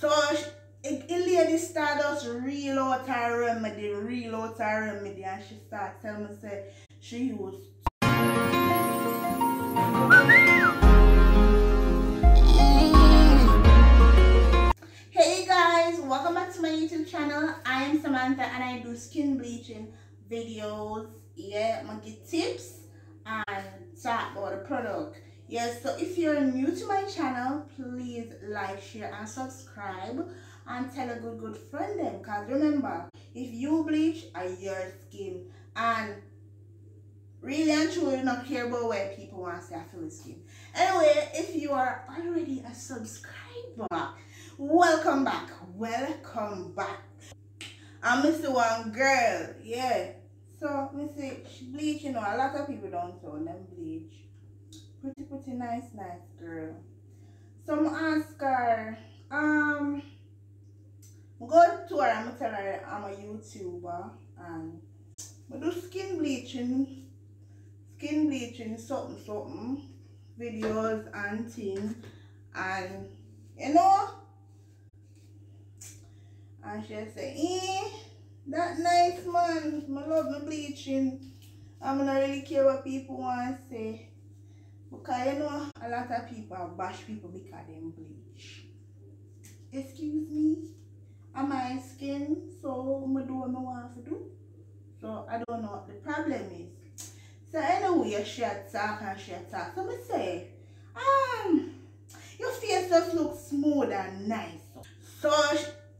So Ileana start us real out her remedy, and she start tell me say she used. Hey guys, welcome back to my YouTube channel. I am Samantha and I do skin bleaching videos. Yeah, I'm gonna get tips and talk about the product. Yes, so if you're new to my channel, please like, share and subscribe and tell a good friend them, because remember, if you bleach it's your skin, and really and truly not care about where people want to say I feel the skin. Anyway, if you are already a subscriber, welcome back, I'm Mr. One Girl. Yeah, so we say bleach, you know, a lot of people don't turn them bleach. Pretty nice girl. So I'm ask her, go to her and tell her I'm a YouTuber and I do skin bleaching something videos and things, and you know, and she'll say, that nice man, I love my bleaching. I'm not really care what people want to say. Because you know, a lot of people bash people because they bleach. Excuse me, I'm my skin, so I'm do what I want to do. So I don't know what the problem is. So anyway, she attack. So I say, your face just looks smooth and nice. So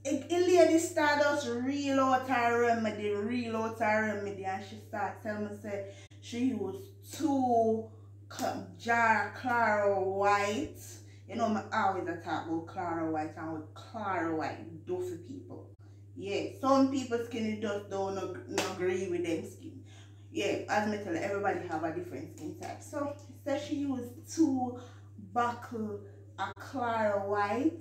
Ileana start us real out her remedy, and she start telling me say she used two jar Clara White. You know, I always attack about Clara White and with Clara White do for people. Yeah, some people's skin just don't agree with them skin. Yeah, as me tell you, everybody have a different skin type. So she used two buckle of Clara White.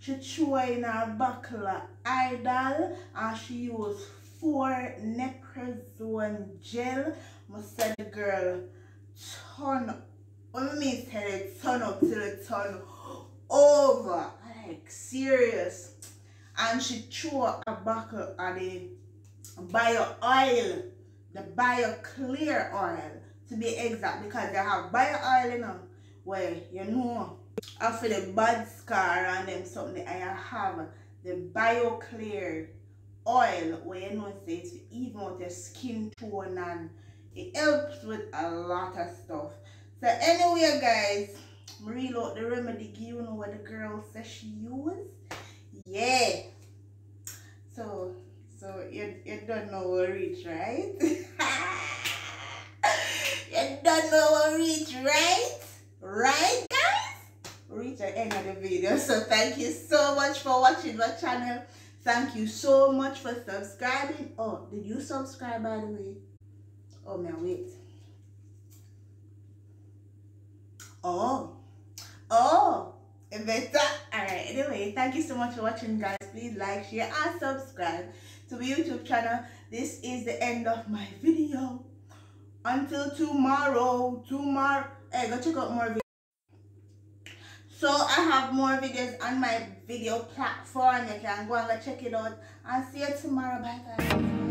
She threw in her buckle of Idol, and she used 4 neprozone gel. Must say the girl turn up till it turn over, like serious. And she threw a buckle of the bio oil, the bio clear oil to be exact, because they have bio oil in them where, you know, after the bad scar and them something, I have the bio clear oil where, you know, it's even with the skin tone, and it helps with a lot of stuff. So anyway guys, reload the remedy, you know what the girl says she used. Yeah, so you don't know what reach, right? You don't know what reach, right guys? Reach at the end of the video. So thank you so much for watching my channel. Thank you so much for subscribing. Oh, did you subscribe, by the way? Oh man, wait. Oh, it's better. Alright, anyway, thank you so much for watching guys. Please like, share and subscribe to my YouTube channel. This is the end of my video. Until tomorrow. Hey, go check out more videos. So I have more videos on my video platform. You can go and check it out. I'll see you tomorrow. Bye guys.